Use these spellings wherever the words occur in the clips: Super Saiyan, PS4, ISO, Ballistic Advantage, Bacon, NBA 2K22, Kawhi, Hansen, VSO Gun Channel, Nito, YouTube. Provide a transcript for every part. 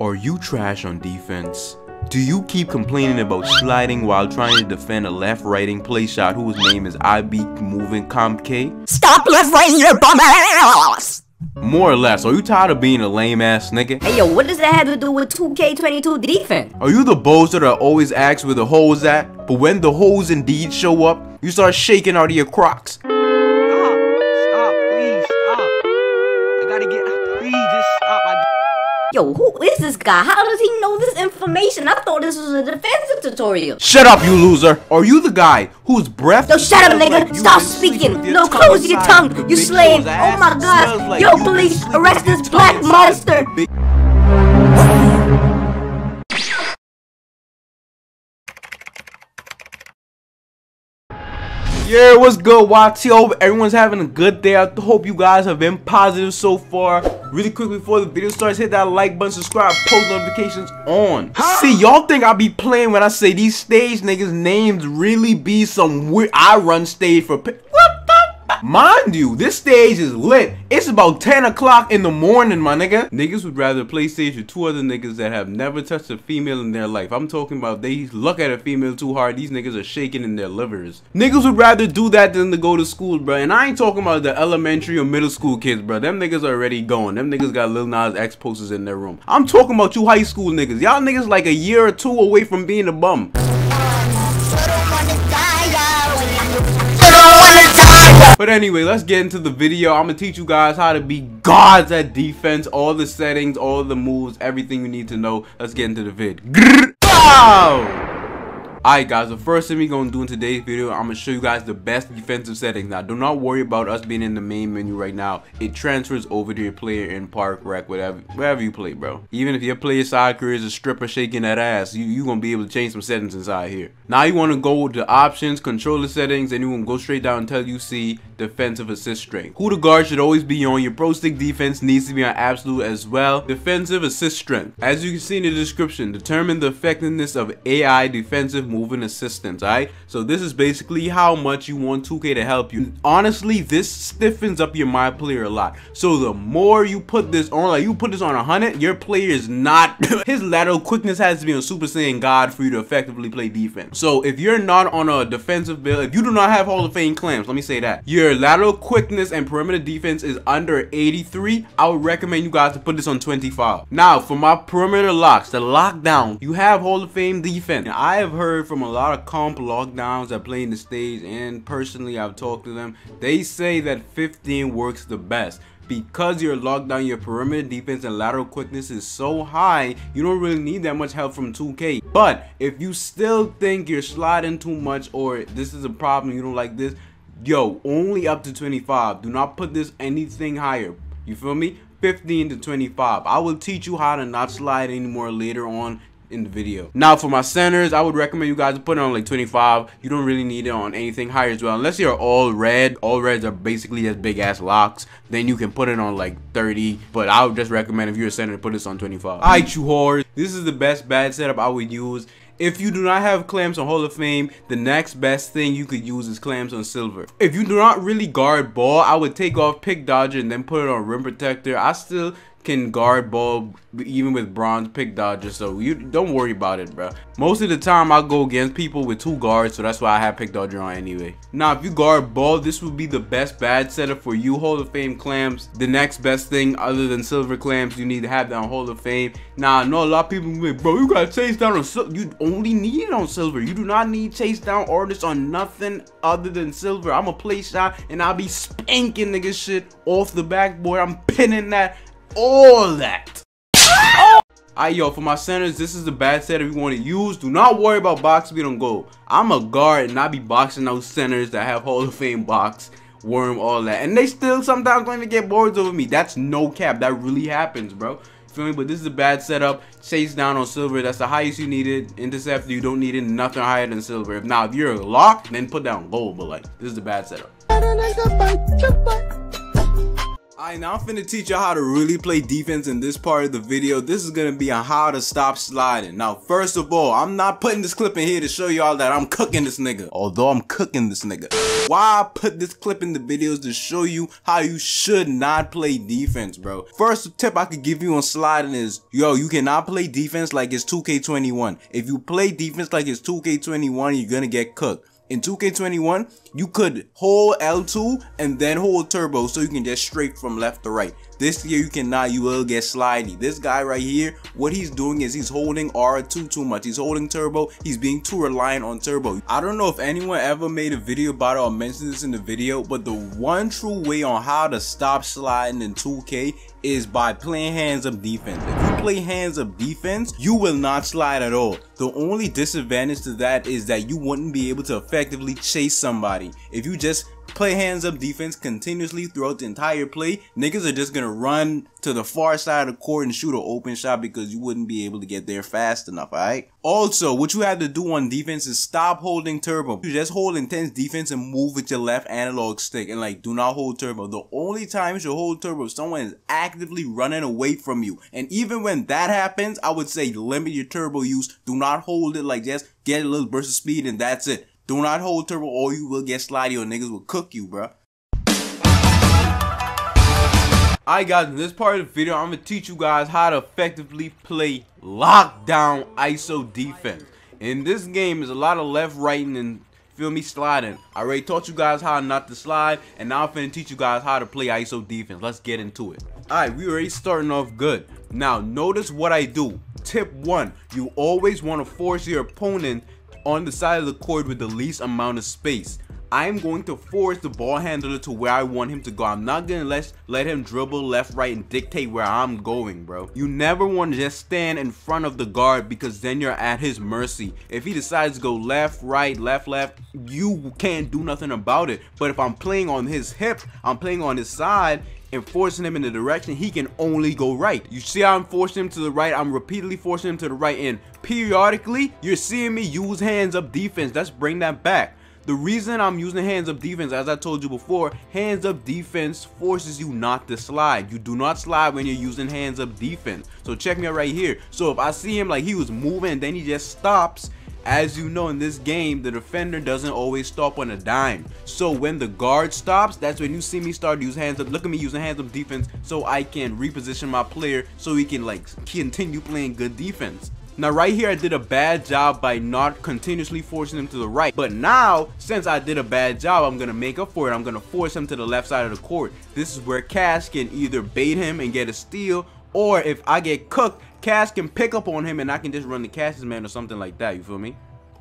Are you trash on defense? Do you keep complaining about sliding while trying to defend a left-righting play shot whose name is IB Moving Comp K? Stop left-righting your bum ass! More or less, are you tired of being a lame-ass nigga? Hey yo, what does that have to do with 2K22 defense? Are you the boaster that always asks where the hoes at, but when the hoes indeed show up, you start shaking out of your Crocs? Stop, stop, please, stop. I gotta get, please, just stop. Yo, who is this guy? How does he know this information? I thought this was a defensive tutorial. Shut up, you loser! Are you the guy whose breath? Yo, shut up, nigga! Like stop speaking! No, close your tongue, you slave! Oh my God! Like yo, police, arrest this black monster! Yeah, what's good, YT? Hope everyone's having a good day. I hope you guys have been positive so far. Really quick before the video starts, hit that like button, subscribe, post notifications on. See, y'all think I be playing when I say these stage niggas' names really be some weird. I run stage for what the fuck? Mind you, this stage is lit. It's about 10 o'clock in the morning, my nigga. Niggas would rather play stage with two other niggas that have never touched a female in their life. I'm talking about they look at a female too hard. These niggas are shaking in their livers. Niggas would rather do that than to go to school, bro. And I ain't talking about the elementary or middle school kids, bro. Them niggas are already going. Them niggas got Lil Nas X posters in their room. I'm talking about you high school niggas. Y'all niggas like a year or two away from being a bum. But anyway, let's get into the video. I'm gonna teach you guys how to be gods at defense, all the settings, all the moves, everything you need to know. Let's get into the vid. Alright guys, the first thing we're gonna do in today's video, I'm gonna show you guys the best defensive settings. Now, do not worry about us being in the main menu right now. It transfers over to your player in Park Rec, wherever you play, bro. Even if your player side career is a stripper shaking that ass, you gonna be able to change some settings inside here. Now you wanna go to options, controller settings, and you wanna go straight down until you see defensive assist strength. Who the guard should always be on. Your pro stick defense needs to be on absolute as well. Defensive assist strength. As you can see in the description, determine the effectiveness of AI defensive moving assistance. Alright, so this is basically how much you want 2K to help you. Honestly, this stiffens up your my player a lot. So the more you put this on, like you put this on 100, your player is not his lateral quickness has to be on Super Saiyan God for you to effectively play defense. So if you're not on a defensive build, if you do not have Hall of Fame clamps, let me say that, your lateral quickness and perimeter defense is under 83, I would recommend you guys to put this on 25. Now for my perimeter locks, the lockdown, you have Hall of Fame defense. And I have heard from a lot of comp lockdowns that play in the stage, and personally I've talked to them, they say that 15 works the best. Because your lockdown, your perimeter defense and lateral quickness is so high, you don't really need that much help from 2K. But if you still think you're sliding too much or this is a problem, you don't like this, yo, only up to 25. Do not put this anything higher, you feel me? 15 to 25. I will teach you how to not slide anymore later on in the video. Now for my centers, I would recommend you guys to put it on like 25. You don't really need it on anything higher as well, unless you're all red. All reds are basically just big ass locks, then you can put it on like 30, but I would just recommend if you're a center to put this on 25. Alright you whores, this is the best bad setup I would use. If you do not have clamps on Hall of Fame, the next best thing you could use is clamps on Silver. If you do not really guard ball, I would take off Pick Dodger and then put it on Rim Protector. I still can guard ball even with Bronze Pick Dodger, so you don't worry about it, bro. Most of the time I go against people with two guards, so that's why I have Pick Dodger on anyway. Now if you guard ball, this would be the best bad setup for you. Hall of Fame clamps, the next best thing other than Silver clamps, you need to have that on Hall of Fame. Now I know a lot of people be like, bro, you gotta chase down on Silver. You only need it on Silver. You do not need chase down artists on nothing other than Silver. I'm a play shot and I'll be spanking nigga shit off the backboard. I'm pinning that, all that. Oh. Alright yo, for my centers, this is the bad setup you want to use. Do not worry about box speed on goal. I'm a guard and I be boxing those centers that have Hall of Fame box, worm, all that, and they still sometimes going to get boards over me. That's no cap, that really happens, bro. Feel me? But this is a bad setup. Chase down on Silver, that's the highest you need it. Interceptor, you don't need it, nothing higher than Silver. If now if you're locked, then put down goal, but like this is the bad setup. Alright, now I'm finna teach y'all how to really play defense in this part of the video. This is gonna be on how to stop sliding. Now, first of all, I'm not putting this clip in here to show y'all that I'm cooking this nigga. Although I'm cooking this nigga. Why I put this clip in the videos to show you how you should not play defense, bro. First tip I could give you on sliding is, yo, you cannot play defense like it's 2K21. If you play defense like it's 2K21, you're gonna get cooked. In 2K21, you could hold L2 and then hold turbo so you can just straight from left to right. This year, you cannot, you will get slidey. This guy right here, what he's doing is he's holding R2 too much. He's holding turbo. He's being too reliant on turbo. I don't know if anyone ever made a video about it or mentioned this in the video, but the one true way on how to stop sliding in 2K is by playing hands up defense. If you play hands up defense, you will not slide at all. The only disadvantage to that is that you wouldn't be able to effectively chase somebody. If you just play hands up defense continuously throughout the entire play, niggas are just gonna run to the far side of the court and shoot an open shot because you wouldn't be able to get there fast enough, alright? Also, what you have to do on defense is stop holding turbo. You just hold intense defense and move with your left analog stick and like do not hold turbo. The only time you should hold turbo is someone is actively running away from you. And even when that happens, I would say limit your turbo use. Do not hold it like just get a little burst of speed and that's it. Do not hold turbo or you will get slidey or niggas will cook you, bruh. Alright guys, in this part of the video, I'm gonna teach you guys how to effectively play lockdown ISO defense. In this game, there's a lot of left, right, and feel me, sliding. I already taught you guys how not to slide, and now I'm finna teach you guys how to play ISO defense. Let's get into it. Alright, we already starting off good. Now, notice what I do. Tip 1, you always want to force your opponent on the side of the court with the least amount of space. I'm going to force the ball handler to where I want him to go. I'm not going to let him dribble left, right, and dictate where I'm going, bro. You never want to just stand in front of the guard because then you're at his mercy. If he decides to go left, right, left, you can't do nothing about it. But if I'm playing on his hip, I'm playing on his side, and forcing him in the direction he can only go right. You see how I'm forcing him to the right? I'm repeatedly forcing him to the right end. Periodically, you're seeing me use hands up defense. Let's bring that back. The reason I'm using hands up defense, as I told you before, hands up defense forces you not to slide. You do not slide when you're using hands up defense. So check me out right here. So if I see him like he was moving and then he just stops, as you know, in this game, the defender doesn't always stop on a dime. So when the guard stops, that's when you see me start to use hands up. Look at me using hands up defense so I can reposition my player so he can like continue playing good defense. Now right here, I did a bad job by not continuously forcing him to the right. But now, since I did a bad job, I'm going to make up for it. I'm going to force him to the left side of the court. This is where Cash can either bait him and get a steal, or if I get cooked, Cash can pick up on him and I can just run the Cash's man or something like that, you feel me?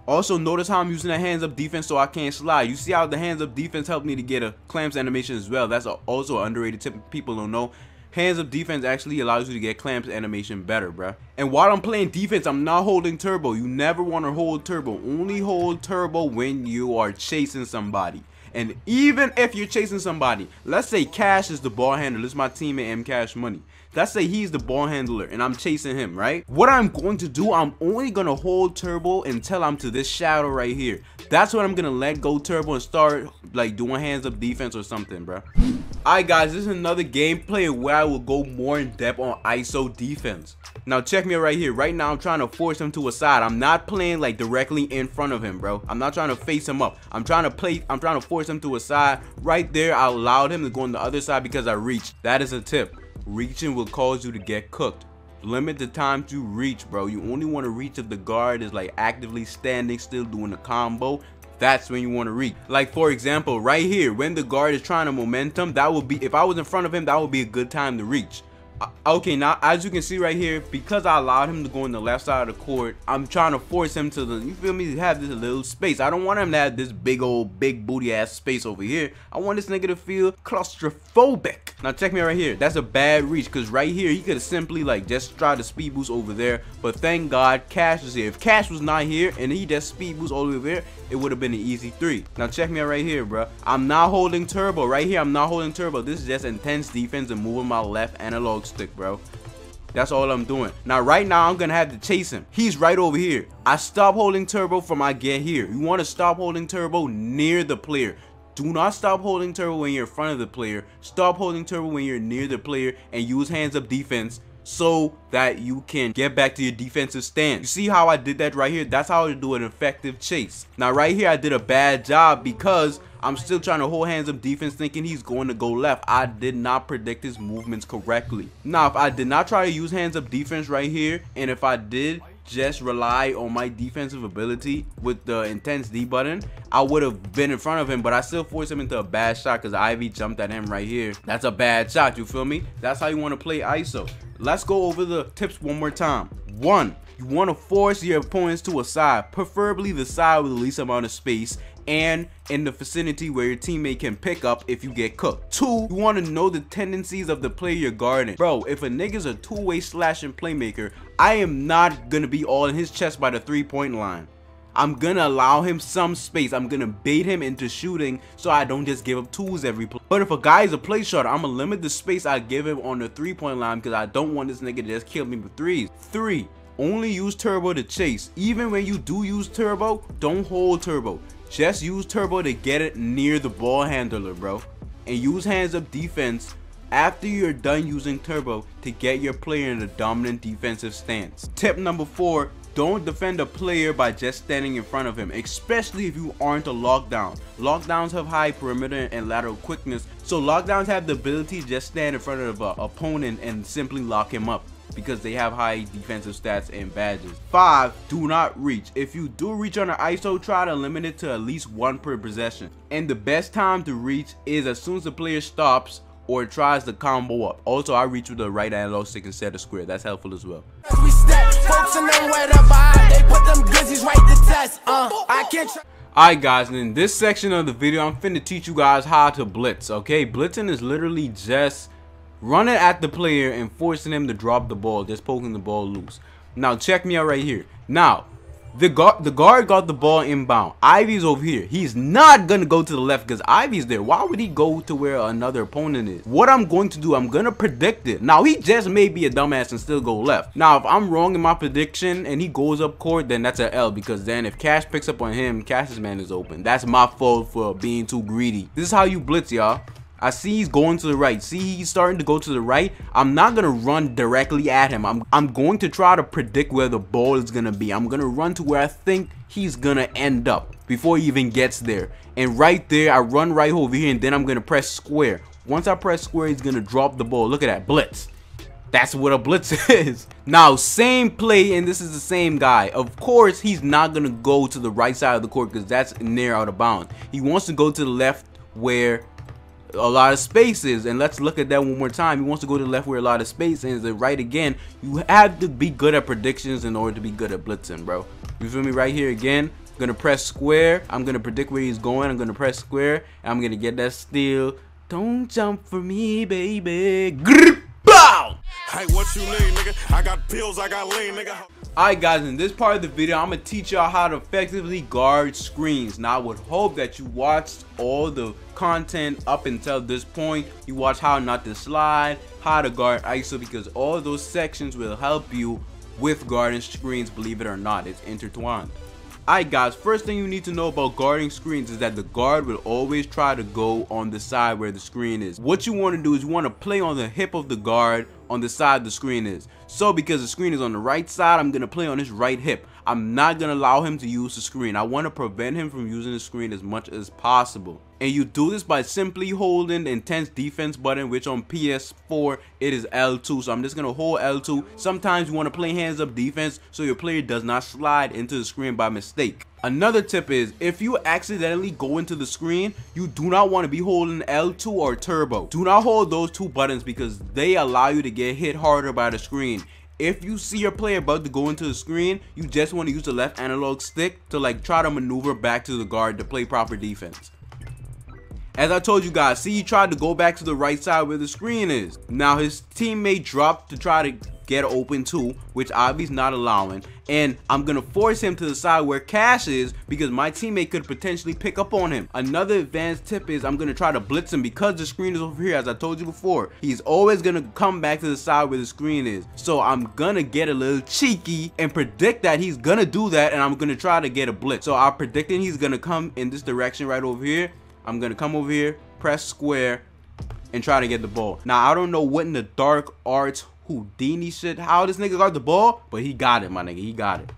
Also, notice how I'm using that hands up defense so I can't slide. You see how the hands up defense helped me to get a clamps animation as well. That's also an underrated tip people don't know. Hands up defense actually allows you to get clamps animation better, bruh. And while I'm playing defense, I'm not holding turbo. You never want to hold turbo. Only hold turbo when you are chasing somebody. And even if you're chasing somebody, let's say Cash is the ball handler. This is my teammate M Cash Money. Let's say he's the ball handler and I'm chasing him, right? What I'm going to do, I'm only going to hold turbo until I'm to this shadow right here. That's when I'm going to let go turbo and start like doing hands up defense or something, bro. Alright guys, this is another gameplay where I will go more in depth on ISO defense. Now check me right here. Right now I'm trying to force him to a side. I'm not playing like directly in front of him, bro. I'm not trying to face him up. I'm trying to force him to a side. Right there, I allowed him to go on the other side because I reached. That is a tip. Reaching will cause you to get cooked. Limit the time to reach, bro. You only want to reach if the guard is like actively standing still doing a combo. That's when you want to reach. Like for example, right here, when the guard is trying to momentum, that would be, if I was in front of him, that would be a good time to reach. Okay, now as you can see right here, because I allowed him to go on the left side of the court, I'm trying to force him to the, you feel me, have this little space. I don't want him to have this big old big booty ass space over here. I want this nigga to feel claustrophobic. Now check me right here. That's a bad reach because right here he could have simply like just tried to speed boost over there, but thank God Cash was here. If Cash was not here and he just speed boost all the way over there, it would have been an easy three. Now check me out right here, bro. I'm not holding turbo. Right here, I'm not holding turbo. This is just intense defense and moving my left analog stick, bro. That's all I'm doing. Now right now, I'm gonna have to chase him. He's right over here. I stop holding turbo from I get here. You want to stop holding turbo near the player. Do not stop holding turtle when you're in front of the player. Stop holding turtle when you're near the player and use hands up defense so that you can get back to your defensive stance. You see how I did that right here? That's how to do an effective chase. Now right here I did a bad job because I'm still trying to hold hands up defense thinking he's going to go left. I did not predict his movements correctly. Now if I did not try to use hands up defense right here, and if I did just rely on my defensive ability with the intense D button, I would have been in front of him, but I still forced him into a bad shot because Ivy jumped at him right here. That's a bad shot, you feel me? That's how you want to play ISO. Let's go over the tips one more time. 1. You want to force your opponents to a side, preferably the side with the least amount of space and in the vicinity where your teammate can pick up if you get cooked. 2. You want to know the tendencies of the player you're guarding. Bro, if a nigga's a two-way slashing playmaker, I am not going to be all in his chest by the three-point line. I'm going to allow him some space. I'm going to bait him into shooting so I don't just give up twos every play. But if a guy is a play shorter, I'm going to limit the space I give him on the three-point line because I don't want this nigga to just kill me with threes. 3. Only use turbo to chase. Even when you do use turbo, don't hold turbo. Just use turbo to get it near the ball handler, bro. And use hands up defense after you're done using turbo to get your player in a dominant defensive stance. Tip number 4. Don't defend a player by just standing in front of him, especially if you aren't a lockdown. Lockdowns have high perimeter and lateral quickness, so lockdowns have the ability to just stand in front of an opponent and simply lock him up because they have high defensive stats and badges. 5. Do not reach. If you do reach on an ISO, try to limit it to at least one per possession. And the best time to reach is as soon as the player stops or tries to combo up. Also, I reach with the right analog stick instead of square. That's helpful as well. Alright guys, and in this section of the video, I'm finna teach you guys how to blitz, okay? Blitzing is literally just running at the player and forcing him to drop the ball, just poking the ball loose. Now, check me out right here. Now, the guard got the ball inbound. Ivy's over here. He's not going to go to the left because Ivy's there. Why would he go to where another opponent is? What I'm going to do, I'm going to predict it. Now, he just may be a dumbass and still go left. Now, if I'm wrong in my prediction and he goes up court, then that's an L because then if Cash picks up on him, Cash's man is open. That's my fault for being too greedy. This is how you blitz, y'all. I see he's going to the right. See, he's starting to go to the right. I'm not going to run directly at him. I'm going to try to predict where the ball is going to be. I'm going to run to where I think he's going to end up before he even gets there. And right there, I run right over here, and then I'm going to press square. Once I press square, he's going to drop the ball. Look at that, blitz. That's what a blitz is. Now, same play, and this is the same guy. Of course, he's not going to go to the right side of the court because that's near out of bounds. He wants to go to the left where a lot of spaces, and let's look at that one more time. He wants to go to the left where a lot of space is, and right again. You have to be good at predictions in order to be good at blitzing, bro. You feel me? Right here again, gonna press square. I'm gonna predict where he's going. I'm gonna press square, and I'm gonna get that steal. Don't jump for me, baby. Grr, bow! Hey, what you need, nigga? I got pills, I got lean, nigga. Alright guys, in this part of the video, I'm gonna teach y'all how to effectively guard screens. Now I would hope that you watched all the content up until this point. You watch how not to slide, how to guard ISO, because all those sections will help you with guarding screens, believe it or not. It's intertwined. Alright guys, first thing you need to know about guarding screens is that the guard will always try to go on the side where the screen is. What you want to do is you want to play on the hip of the guard on the side the screen is. So because the screen is on the right side, I'm going to play on his right hip. I'm not going to allow him to use the screen. I want to prevent him from using the screen as much as possible. And you do this by simply holding the intense defense button, which on PS4, it is L2. So I'm just going to hold L2. Sometimes you want to play hands up defense so your player does not slide into the screen by mistake. Another tip is, if you accidentally go into the screen, you do not want to be holding L2 or turbo. Do not hold those two buttons because they allow you to get hit harder by the screen. If you see your player about to go into the screen, you just want to use the left analog stick to like try to maneuver back to the guard to play proper defense. As I told you guys, see, he tried to go back to the right side where the screen is. Now his teammate dropped to try to get open too, which Ivy's not allowing. And I'm going to force him to the side where Cash is because my teammate could potentially pick up on him. Another advanced tip is I'm going to try to blitz him because the screen is over here. As I told you before, he's always going to come back to the side where the screen is. So I'm going to get a little cheeky and predict that he's going to do that, and I'm going to try to get a blitz. So I'm predicting he's going to come in this direction right over here. I'm gonna come over here, press square, and try to get the ball. Now, I don't know what in the dark arts Houdini shit, how this nigga got the ball, but he got it, my nigga. He got it.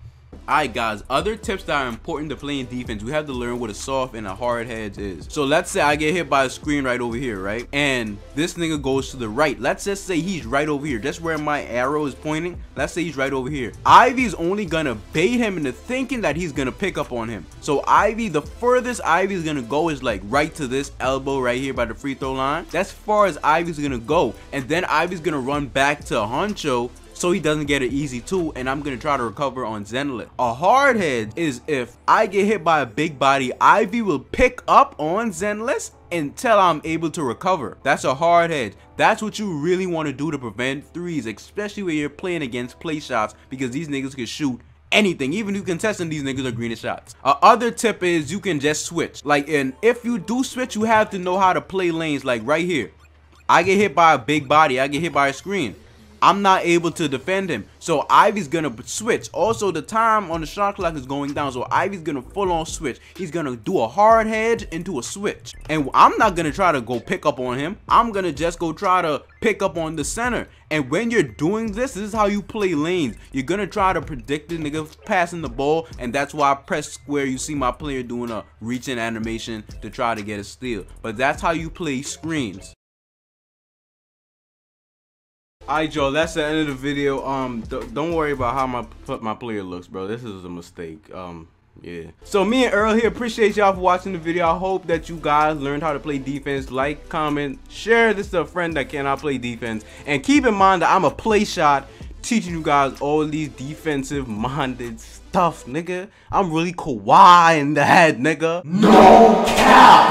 Alright guys, other tips that are important to playing defense, we have to learn what a soft and a hard hedge is. So let's say I get hit by a screen right over here, right? And this nigga goes to the right. Let's just say he's right over here. That's where my arrow is pointing. Let's say he's right over here. Ivy's only gonna bait him into thinking that he's gonna pick up on him. So Ivy, the furthest Ivy's gonna go is like right to this elbow right here by the free throw line. That's far as Ivy's gonna go. And then Ivy's gonna run back to Honcho, so he doesn't get an easy two, and I'm gonna try to recover on Zenlit. A hard head is if I get hit by a big body, Ivy will pick up on Zenlit until I'm able to recover. That's a hard head. That's what you really want to do to prevent threes, especially when you're playing against play shots, because these niggas can shoot anything. Even you contesting, these niggas are greenest shots. Other tip is you can just switch. Like, and if you do switch, you have to know how to play lanes. Like right here, I get hit by a big body, I get hit by a screen, I'm not able to defend him, so Ivy's gonna switch. Also, the time on the shot clock is going down, so Ivy's gonna full on switch. He's gonna do a hard hedge into a switch, and I'm not gonna try to go pick up on him. I'm gonna just go try to pick up on the center. And when you're doing this, this is how you play lanes. You're gonna try to predict the nigga passing the ball, and that's why I press square. You see my player doing a reaching animation to try to get a steal, but that's how you play screens. Alright y'all, that's the end of the video. Don't worry about how my player looks, bro. This is a mistake. Yeah. So me and Earl here, appreciate y'all for watching the video. I hope that you guys learned how to play defense. Like, comment, share this to a friend that cannot play defense. And keep in mind that I'm a play shot teaching you guys all these defensive minded stuff, nigga. I'm really Kawhi in the head, nigga. No cap!